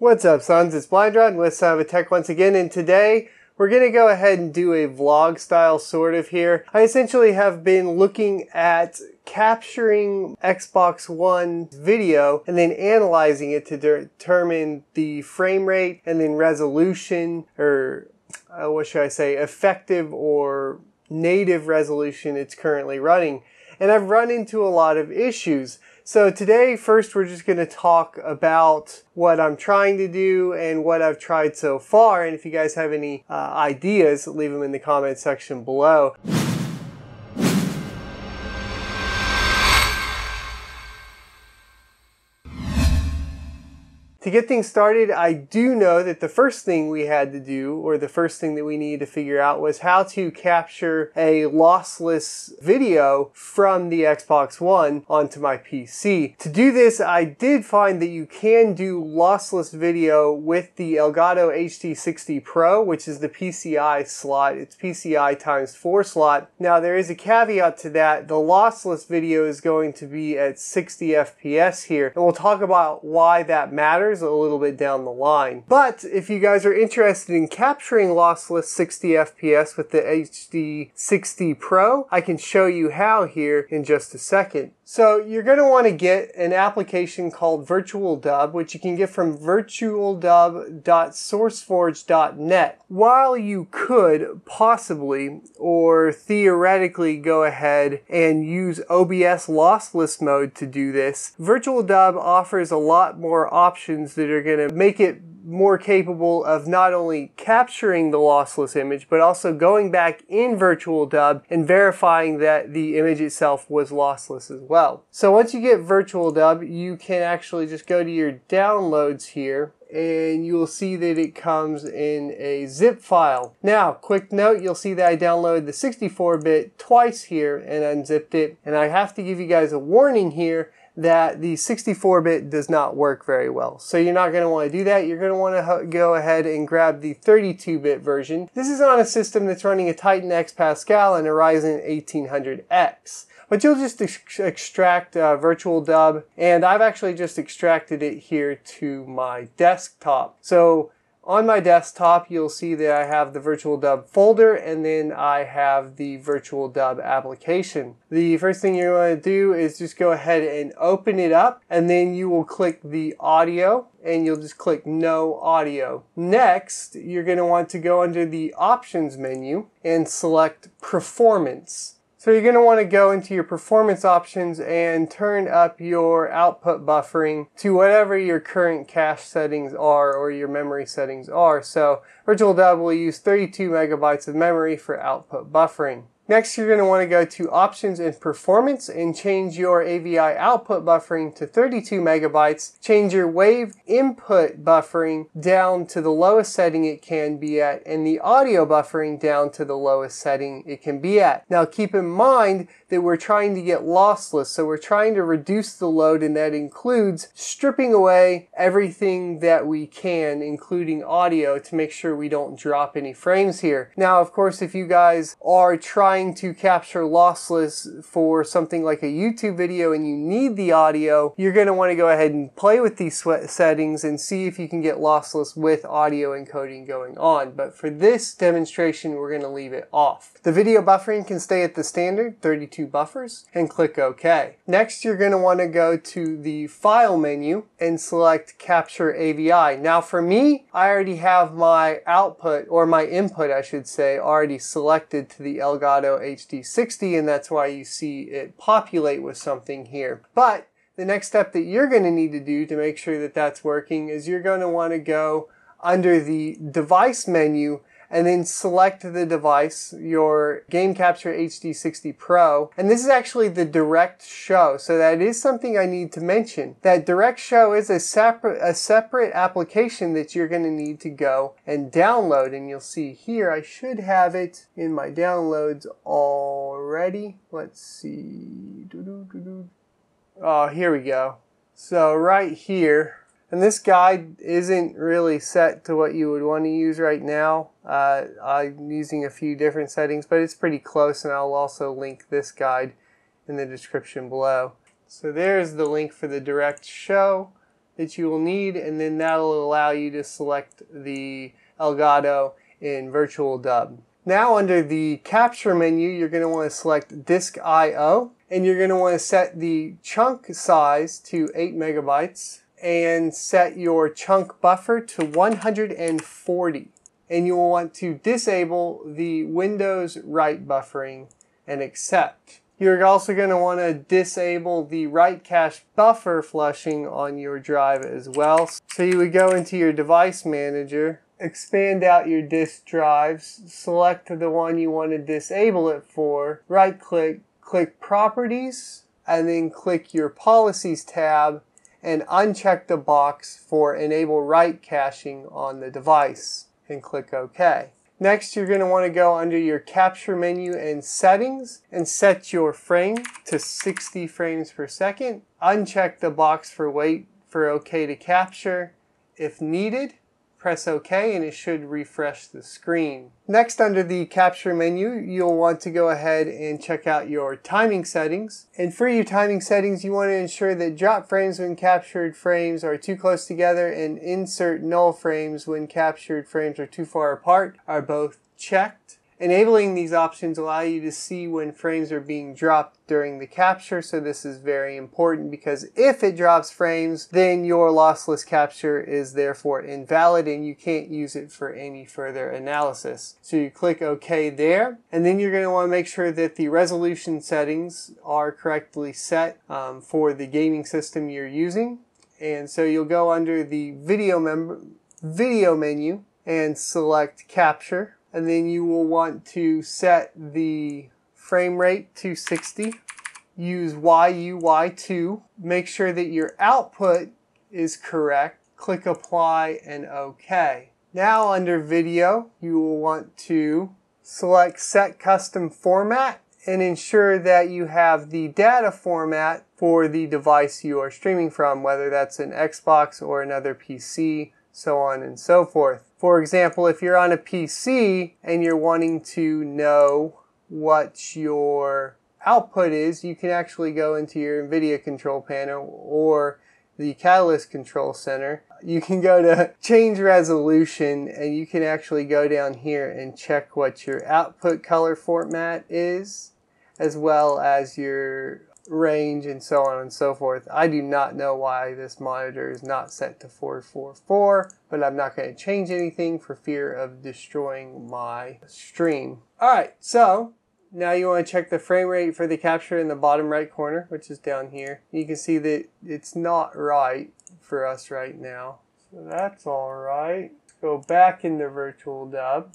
What's up, sons? It's Blind Rod with Son of a Tech once again, and today we're going to go ahead and do a vlog style sort of here. I essentially have been looking at capturing Xbox One video and then analyzing it to determine the frame rate and then resolution, or what should I say, effective or native resolution it's currently running. And I've run into a lot of issues. So today, first, we're just going to talk about what I'm trying to do and what I've tried so far. And if you guys have any ideas, leave them in the comment section below. To get things started, I do know that the first thing we had to do, or the first thing that we needed to figure out, was how to capture a lossless video from the Xbox One onto my PC. To do this, I did find that you can do lossless video with the Elgato HD60 Pro, which is the PCI slot. It's PCI times 4 slot. Now, there is a caveat to that. The lossless video is going to be at 60 FPS here, and we'll talk about why that matters a little bit down the line. But if you guys are interested in capturing lossless 60 FPS with the HD60 Pro, I can show you how here in just a second. So you're going to want to get an application called VirtualDub, which you can get from virtualdub.sourceforge.net. While you could possibly or theoretically go ahead and use OBS lossless mode to do this, VirtualDub offers a lot more options that are going to make it more capable of not only capturing the lossless image, but also going back in VirtualDub and verifying that the image itself was lossless as well. So once you get VirtualDub, you can actually just go to your downloads here, and you'll see that it comes in a zip file. Now, quick note, you'll see that I downloaded the 64-bit twice here and unzipped it, and I have to give you guys a warning here that the 64-bit does not work very well. So you're not going to want to do that. You're going to want to go ahead and grab the 32-bit version. This is on a system that's running a Titan X Pascal and a Ryzen 1800X. But you'll just extract VirtualDub, and I've actually just extracted it here to my desktop. So on my desktop, you'll see that I have the VirtualDub folder, and then I have the VirtualDub application. The first thing you're going to do is just go ahead and open it up, and then you will click the audio, and you'll just click no audio. Next, you're going to want to go under the options menu and select performance. So you're going to want to go into your performance options and turn up your output buffering to whatever your current cache settings are or your memory settings are. So VirtualDub will use 32 megabytes of memory for output buffering. Next, you're going to want to go to options and performance and change your AVI output buffering to 32 megabytes. Change your wave input buffering down to the lowest setting it can be at, and the audio buffering down to the lowest setting it can be at. Now, keep in mind that we're trying to get lossless, so we're trying to reduce the load, and that includes stripping away everything that we can, including audio, to make sure we don't drop any frames here. Now, of course, if you guys are trying to capture lossless for something like a YouTube video and you need the audio, you're going to want to go ahead and play with these settings and see if you can get lossless with audio encoding going on. But for this demonstration, we're going to leave it off. The video buffering can stay at the standard 32 buffers and click OK. Next, you're going to want to go to the file menu and select capture AVI. Now for me, I already have my output, or my input I should say, already selected to the Elgato HD60, and that's why you see it populate with something here. But the next step that you're going to need to do to make sure that that's working is you're going to want to go under the device menu and then select the device, your Game Capture HD60 Pro. And this is actually the Direct Show, so that is something I need to mention. That Direct Show is a separate application that you're going to need to go and download. And you'll see here, I should have it in my downloads already. Let's see. Oh, here we go. So right here. And this guide isn't really set to what you would want to use right now. I'm using a few different settings, but it's pretty close, and I'll also link this guide in the description below. So there's the link for the Direct Show, that you will need, and then that'll allow you to select the Elgato in Virtual Dub. Now under the capture menu, you're going to want to select Disk I/O, and you're going to want to set the chunk size to 8 MB and set your chunk buffer to 140. And you will want to disable the Windows write buffering and accept. You're also going to want to disable the write cache buffer flushing on your drive as well. So you would go into your device manager, expand out your disk drives, select the one you want to disable it for, right click, click Properties, and then click your Policies tab and uncheck the box for Enable Write Caching on the device and click OK. Next, you're going to want to go under your capture menu and settings and set your frame to 60 frames per second. Uncheck the box for wait for OK to capture. If needed, press OK and it should refresh the screen. Next, under the capture menu, you'll want to go ahead and check out your timing settings. And for your timing settings, you want to ensure that drop frames when captured frames are too close together and insert null frames when captured frames are too far apart are both checked. Enabling these options allow you to see when frames are being dropped during the capture, so this is very important because if it drops frames, then your lossless capture is therefore invalid and you can't use it for any further analysis. So you click OK there, and then you're going to want to make sure that the resolution settings are correctly set for the gaming system you're using. And so you'll go under the video menu and select Capture. And then you will want to set the frame rate to 60. Use YUY2. Make sure that your output is correct. Click Apply and OK. Now under Video, you will want to select Set Custom Format and ensure that you have the data format for the device you are streaming from, whether that's an Xbox or another PC, so on and so forth. For example, if you're on a PC and you're wanting to know what your output is, you can actually go into your NVIDIA control panel or the Catalyst control center. You can go to change resolution and you can actually go down here and check what your output color format is, as well as your range and so on and so forth. I do not know why this monitor is not set to 444, but I'm not going to change anything for fear of destroying my stream. Alright, so now you want to check the frame rate for the capture in the bottom right corner, which is down here. You can see that it's not right for us right now. So that's alright. Go back into Virtual Dub.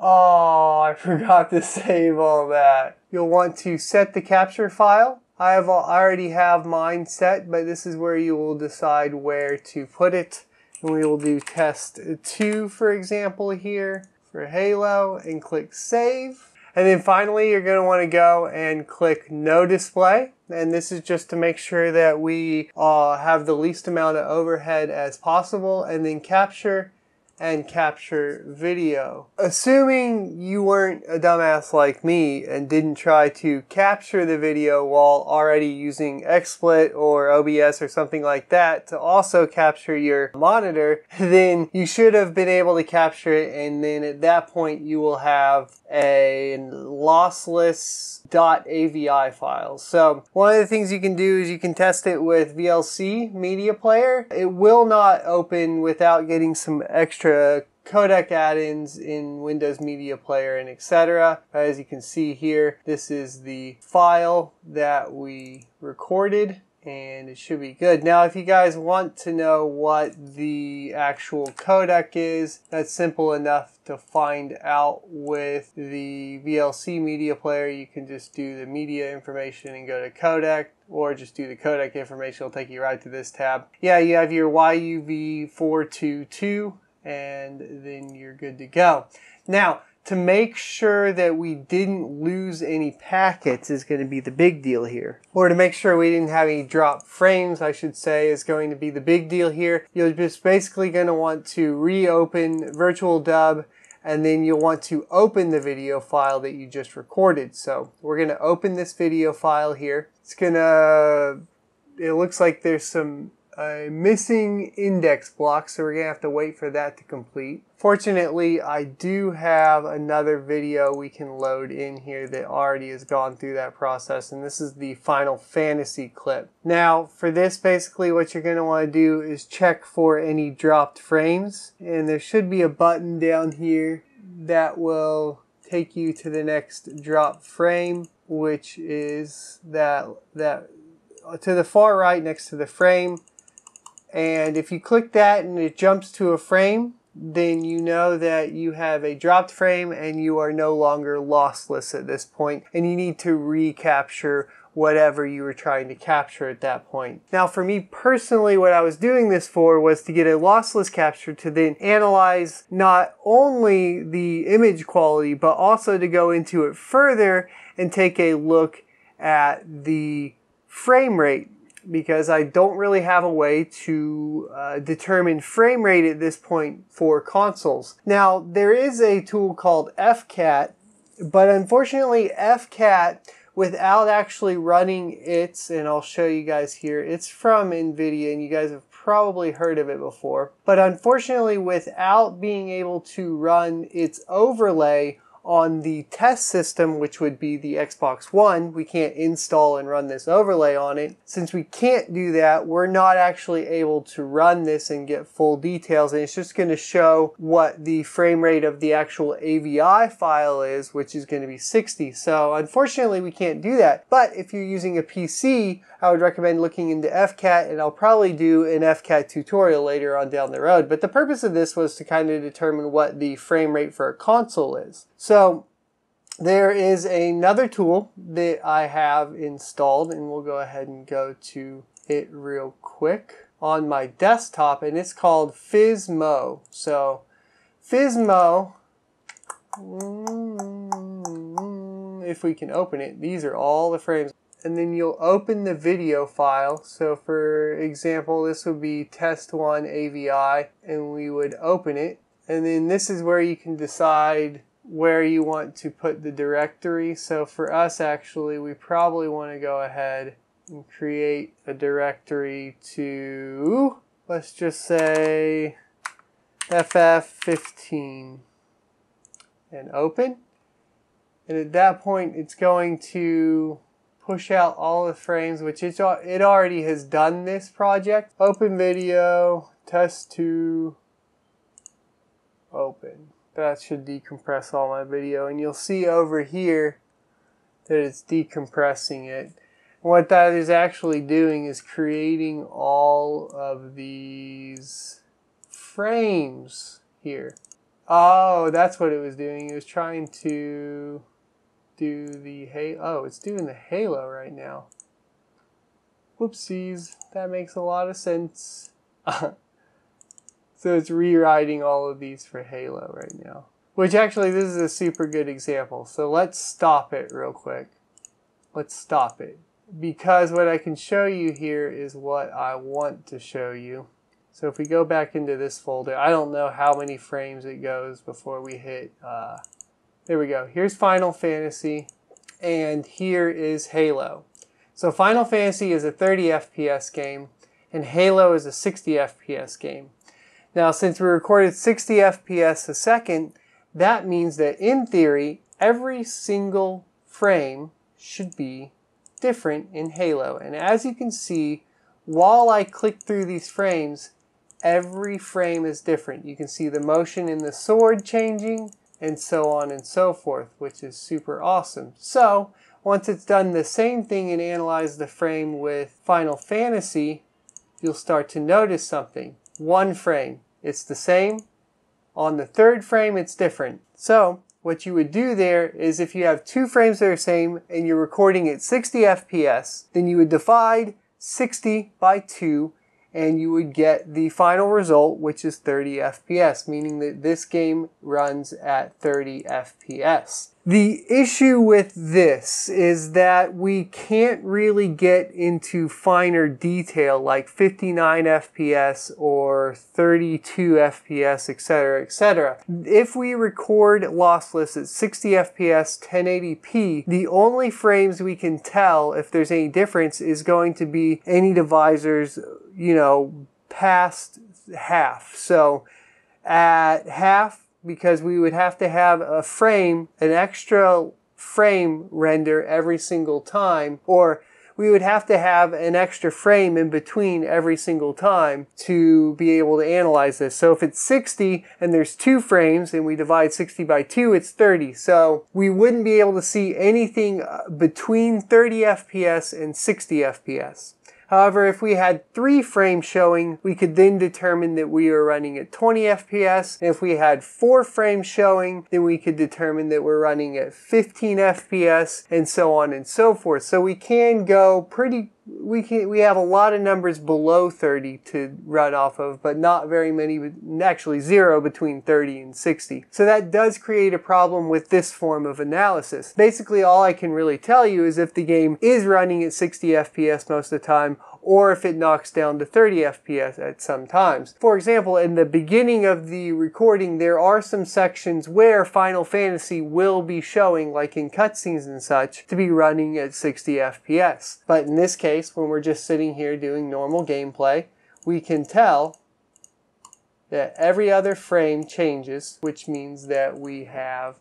Oh, I forgot to save all that. You'll want to set the capture file. I already have mine set, but this is where you will decide where to put it. And we will do test 2, for example, here for Halo and click Save. And then finally, you're going to want to go and click No Display. And this is just to make sure that we have the least amount of overhead as possible. And then Capture and Capture Video. Assuming you weren't a dumbass like me and didn't try to capture the video while already using XSplit or OBS or something like that to also capture your monitor, then you should have been able to capture it, and then at that point you will have a lossless.avi file. So one of the things you can do is you can test it with VLC Media Player. It will not open without getting some extra codec add-ins in Windows Media Player and etc. As you can see here, this is the file that we recorded and it should be good. Now if you guys want to know what the actual codec is, that's simple enough to find out with the VLC Media Player. You can just do the media information and go to codec, or just do the codec information. It'll take you right to this tab. Yeah, you have your YUV422 and then you're good to go. Now, to make sure that we didn't lose any packets is going to be the big deal here. Or to make sure we didn't have any drop frames, I should say, is going to be the big deal here. You're just basically going to want to reopen Virtual Dub, and then you'll want to open the video file that you just recorded. So we're going to open this video file here. It looks like there's some a missing index block, so we're going to have to wait for that to complete. Fortunately, I do have another video we can load in here that already has gone through that process, and this is the Final Fantasy clip. Now, for this, basically what you're going to want to do is check for any dropped frames, and there should be a button down here that will take you to the next drop frame, which is that to the far right next to the frame. And if you click that and it jumps to a frame, then you know that you have a dropped frame and you are no longer lossless at this point, and you need to recapture whatever you were trying to capture at that point. Now, for me personally, what I was doing this for was to get a lossless capture to then analyze not only the image quality, but also to go into it further and take a look at the frame rate, because I don't really have a way to determine frame rate at this point for consoles. Now, there is a tool called FCAT, but unfortunately FCAT, without actually running its, and I'll show you guys here, it's from NVIDIA and you guys have probably heard of it before, but unfortunately without being able to run its overlay on the test system, which would be the Xbox One, we can't install and run this overlay on it. Since we can't do that, we're not actually able to run this and get full details, and it's just going to show what the frame rate of the actual AVI file is, which is going to be 60. So unfortunately we can't do that, but if you're using a PC, I would recommend looking into FCAT, and I'll probably do an FCAT tutorial later on down the road. But the purpose of this was to kind of determine what the frame rate for a console is. So there is another tool that I have installed, and we'll go ahead and go to it real quick on my desktop, and it's called Physmo. So Physmo, if we can open it, these are all the frames. And then you'll open the video file. So for example, this would be test one AVI, and we would open it. And then this is where you can decide where you want to put the directory. So for us, actually, we probably want to go ahead and create a directory to, let's just say FF15 and open. And at that point, it's going to push out all the frames, which it already has done this project. Open video, test to open. That should decompress all my video, and you'll see over here that it's decompressing it. And what that is actually doing is creating all of these frames here. Oh, that's what it was doing. It was trying to do the Halo. Oh, it's doing the Halo right now. Whoopsies, that makes a lot of sense. So it's rewriting all of these for Halo right now, which actually this is a super good example. So let's stop it real quick. Let's stop it, because what I can show you here is what I want to show you. So if we go back into this folder, I don't know how many frames it goes before we hit there we go. Here's Final Fantasy, and here is Halo. So Final Fantasy is a 30 FPS game, and Halo is a 60 FPS game. Now, since we recorded 60 FPS a second, that means that in theory, every single frame should be different in Halo. And as you can see, while I click through these frames, every frame is different. You can see the motion in the sword changing, and so on and so forth, which is super awesome. So once it's done the same thing and analyzed the frame with Final Fantasy, you'll start to notice something. One frame, it's the same. On the third frame, it's different. So what you would do there is if you have two frames that are the same and you're recording at 60 FPS, then you would divide 60 by 2 and you would get the final result, which is 30 FPS, meaning that this game runs at 30 FPS. The issue with this is that we can't really get into finer detail like 59 FPS or 32 FPS, etc., etc. If we record lossless at 60 FPS 1080p, the only frames we can tell if there's any difference is going to be any divisors you know, past half. So at half, because we would have to have a frame, an extra frame render every single time, or we would have to have an extra frame in between every single time to be able to analyze this. So if it's 60 and there's 2 frames and we divide 60 by 2, it's 30. So we wouldn't be able to see anything between 30 FPS and 60 FPS. However, if we had 3 frames showing, we could then determine that we were running at 20 FPS. And if we had 4 frames showing, then we could determine that we're running at 15 FPS, and so on and so forth. So we can go pretty, we have a lot of numbers below 30 to run off of, but not very many, actually 0 between 30 and 60. So that does create a problem with this form of analysis. Basically, all I can really tell you is if the game is running at 60 FPS most of the time, or if it knocks down to 30 FPS at some times. For example, in the beginning of the recording, there are some sections where Final Fantasy will be showing, like in cutscenes and such, to be running at 60 FPS. But in this case, when we're just sitting here doing normal gameplay, we can tell that every other frame changes, which means that we have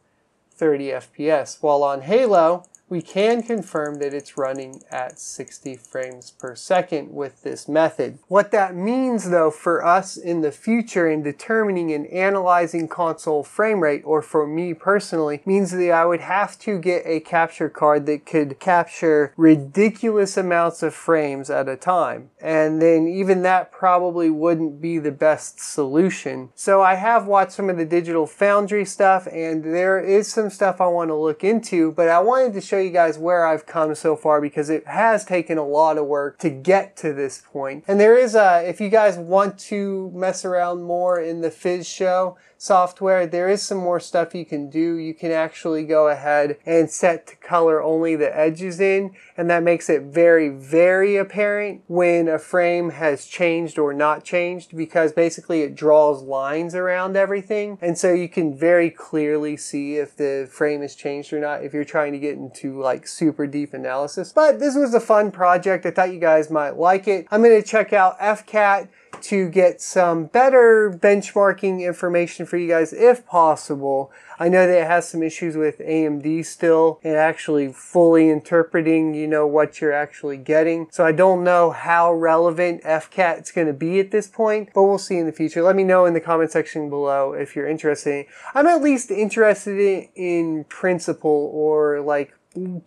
30 FPS. While on Halo, we can confirm that it's running at 60 frames per second with this method. What that means though for us in the future in determining and analyzing console frame rate, or for me personally, means that I would have to get a capture card that could capture ridiculous amounts of frames at a time. And then even that probably wouldn't be the best solution. So I have watched some of the Digital Foundry stuff, and there is some stuff I want to look into, but I wanted to show you guys where I've come so far, because it has taken a lot of work to get to this point. And there is if you guys want to mess around more in the Physmo software, there is some more stuff you can do. You can actually go ahead and set to color only the edges in, and that makes it very, very apparent when a frame has changed or not changed, because basically it draws lines around everything. And so you can very clearly see if the frame has changed or not if you're trying to get into like super deep analysis. But this was a fun project. I thought you guys might like it. I'm going to check out FCAT to get some better benchmarking information for you guys if possible. I know that it has some issues with AMD still and actually fully interpreting, you know, what you're actually getting. So I don't know how relevant FCAT is going to be at this point, but we'll see in the future. Let me know in the comment section below if you're interested. I'm at least interested in principle, or like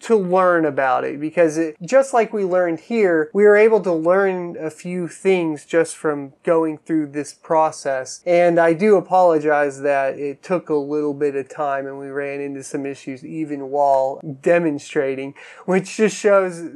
to learn about it, because it, just like we learned here, we were able to learn a few things just from going through this process. And I do apologize that it took a little bit of time and we ran into some issues even while demonstrating, which just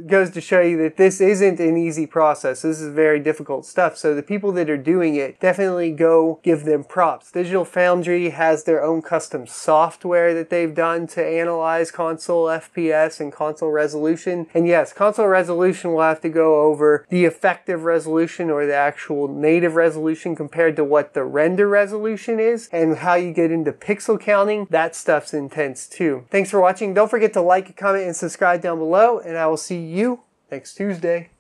goes to show you that this isn't an easy process. This is very difficult stuff. So the people that are doing it, definitely go give them props. Digital Foundry has their own custom software that they've done to analyze console FPS and console resolution. And yes, console resolution will have to go over the effective resolution, or the actual native resolution, compared to what the render resolution is, and how you get into pixel counting. That stuff's intense too. Thanks for watching. Don't forget to like, comment, and subscribe down below, and I will see you next Tuesday.